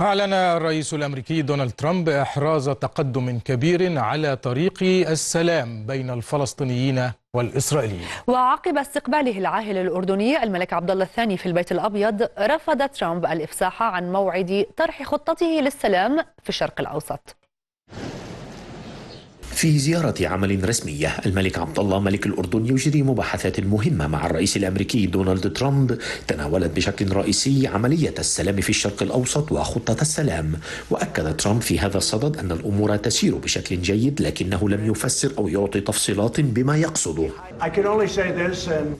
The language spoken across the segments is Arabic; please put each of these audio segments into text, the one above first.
أعلن الرئيس الأمريكي دونالد ترامب إحراز تقدم كبير على طريق السلام بين الفلسطينيين والإسرائيليين. وعقب استقباله العاهل الأردني الملك عبد الله الثاني في البيت الأبيض، رفض ترامب الإفساح عن موعد طرح خطته للسلام في الشرق الأوسط. في زيارة عمل رسمية، الملك عبد الله ملك الأردن يجري مباحثات مهمة مع الرئيس الأمريكي دونالد ترامب تناولت بشكل رئيسي عملية السلام في الشرق الأوسط وخطة السلام. وأكد ترامب في هذا الصدد أن الأمور تسير بشكل جيد، لكنه لم يفسر أو يعطي تفصيلات بما يقصده.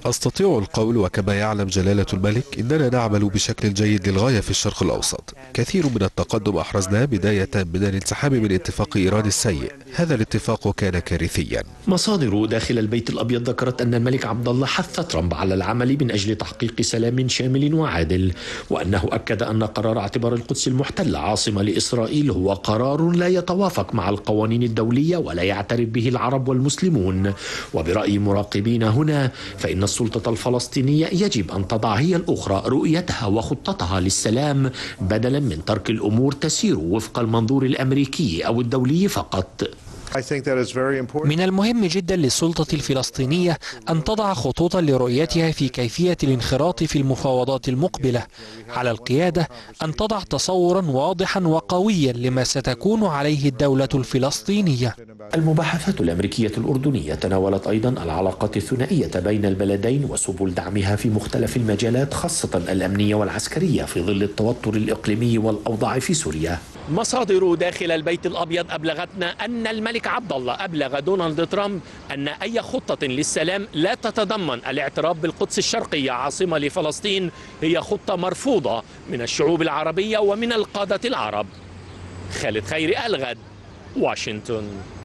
أستطيع القول، وكما يعلم جلالة الملك، إننا نعمل بشكل جيد للغاية في الشرق الأوسط. كثير من التقدم أحرزناه بداية من الانسحاب من اتفاق إيران السيء. هذا الاتفاق كان كارثيا. مصادر داخل البيت الأبيض ذكرت أن الملك عبد الله حث ترامب على العمل من أجل تحقيق سلام شامل وعادل، وأنه أكد أن قرار اعتبار القدس المحتلة عاصمة لإسرائيل هو قرار لا يتوافق مع القوانين الدولية ولا يعترف به العرب والمسلمون. وبرأي مراقبين هنا، فإن السلطة الفلسطينية يجب أن تضع هي الأخرى رؤيتها وخطتها للسلام، بدلا من ترك الأمور تسير وفق المنظور الأمريكي أو الدولي فقط. من المهم جدا للسلطة الفلسطينية أن تضع خطوطا لرؤيتها في كيفية الانخراط في المفاوضات المقبلة. على القيادة أن تضع تصورا واضحا وقويا لما ستكون عليه الدولة الفلسطينية. المباحثات الأمريكية الأردنية تناولت أيضا العلاقات الثنائية بين البلدين وسبل دعمها في مختلف المجالات، خاصة الأمنية والعسكرية، في ظل التوتر الإقليمي والأوضاع في سوريا. مصادر داخل البيت الأبيض أبلغتنا أن الملك عبد الله أبلغ دونالد ترامب أن أي خطة للسلام لا تتضمن الاعتراف بالقدس الشرقية عاصمة لفلسطين هي خطة مرفوضة من الشعوب العربية ومن القادة العرب. خالد خيري، الغد، واشنطن.